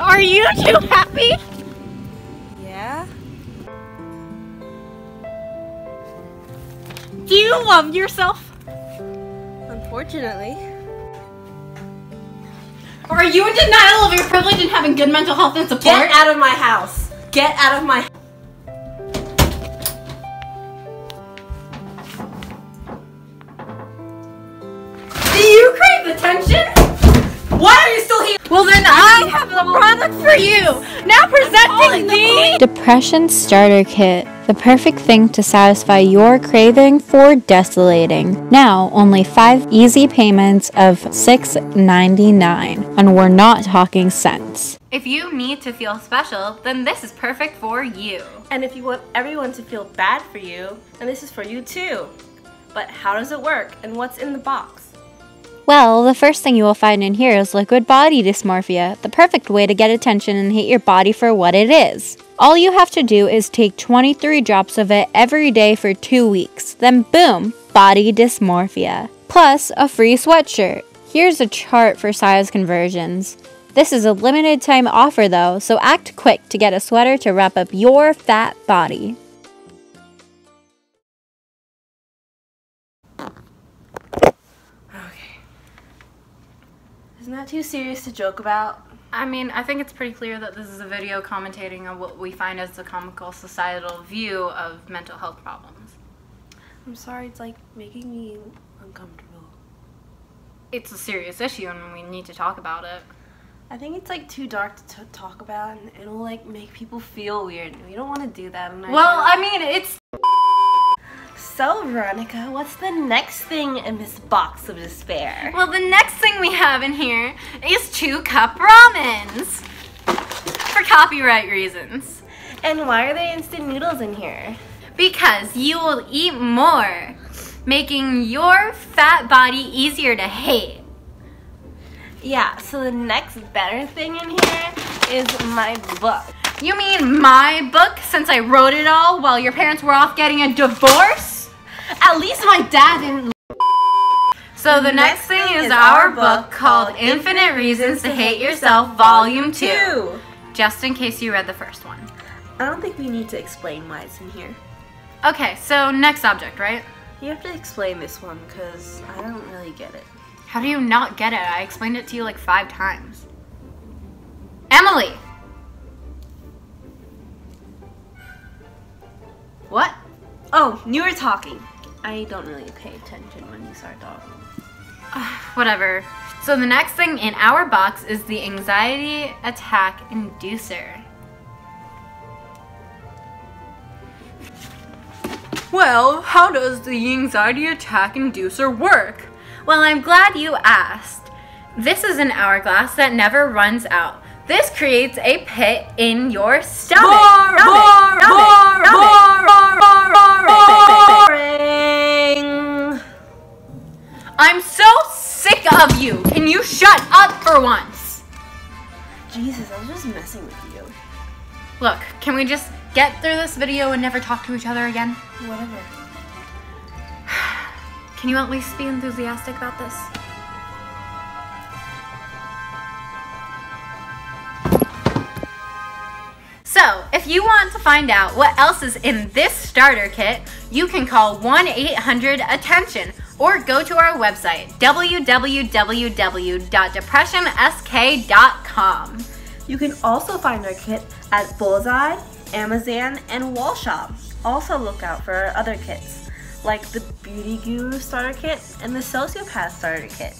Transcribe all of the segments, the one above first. Are you too happy? Yeah. Do you love yourself? Unfortunately. Are you in denial of your privilege and having good mental health and support? Get out of my house! Get out of my house! Do you crave attention? Why are you still here? Well then I have a product for you! Now presenting the Depression Starter Kit. The perfect thing to satisfy your craving for desolating. Now, only 5 easy payments of $6.99, and we're not talking cents. If you need to feel special, then this is perfect for you. And if you want everyone to feel bad for you, then this is for you too. But how does it work, and what's in the box? Well, the first thing you will find in here is liquid body dysmorphia, the perfect way to get attention and hate your body for what it is. All you have to do is take 23 drops of it every day for 2 weeks, then boom, body dysmorphia. Plus, a free sweatshirt. Here's a chart for size conversions. This is a limited time offer though, so act quick to get a sweater to wrap up your fat body. Isn't that too serious to joke about? I mean, I think it's pretty clear that this is a video commentating on what we find as the comical societal view of mental health problems. I'm sorry, it's like making me uncomfortable. It's a serious issue and we need to talk about it. I think it's like too dark to talk about and it'll like make people feel weird. We don't want to do that. And I mean, it's... So, Veronica, what's the next thing in this box of despair? Well, the next thing we have in here is 2-cup ramens for copyright reasons. And why are there instant noodles in here? Because you will eat more, making your fat body easier to hate. Yeah, so the next better thing in here is my book. You mean my book since I wrote it all while your parents were off getting a divorce? At least my dad didn't. So the next thing is our book called Infinite Reasons to Hate Yourself Volume 2. Just in case you read the first one. I don't think we need to explain why it's in here. Okay, so next subject, right? You have to explain this one because I don't really get it. How do you not get it? I explained it to you like 5 times. Emily! What? Oh, you were talking. I don't really pay attention when you start talking. Whatever. So the next thing in our box is the anxiety attack inducer. Well, how does the anxiety attack inducer work? Well, I'm glad you asked. This is an hourglass that never runs out. This creates a pit in your stomach. Boring. I'm so sick of you. Can you shut up for once? Jesus, I was just messing with you. Look, can we just get through this video and never talk to each other again? Whatever. Can you at least be enthusiastic about this? So, if you want to find out what else is in this starter kit, you can call 1-800-ATTENTION or go to our website, www.depressionsk.com. You can also find our kit at Bullseye, Amazon, and Wall Shop. Also look out for our other kits, like the Beauty Guru starter kit and the Sociopath starter kit.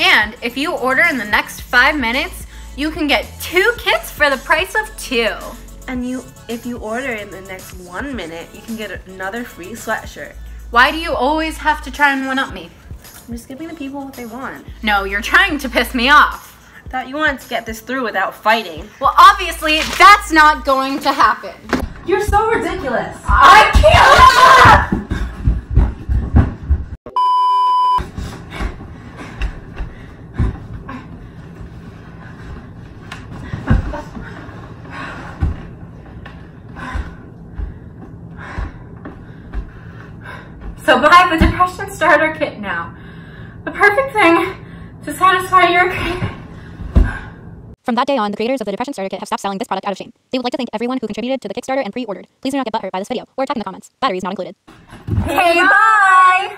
And if you order in the next 5 minutes, you can get 2 kits for the price of 2. And if you order in the next 1 minute, you can get another free sweatshirt. Why do you always have to try and one-up me? I'm just giving the people what they want. No, you're trying to piss me off. I thought you wanted to get this through without fighting. Well, obviously, that's not going to happen. You're so ridiculous. I can't! So buy the Depression Starter Kit now. The perfect thing to satisfy your craving. From that day on, the creators of the Depression Starter Kit have stopped selling this product out of shame. They would like to thank everyone who contributed to the Kickstarter and pre-ordered. Please do not get butthurt by this video or attack in the comments. Batteries not included. Hey, bye!